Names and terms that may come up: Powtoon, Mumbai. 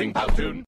amazing Powtoon.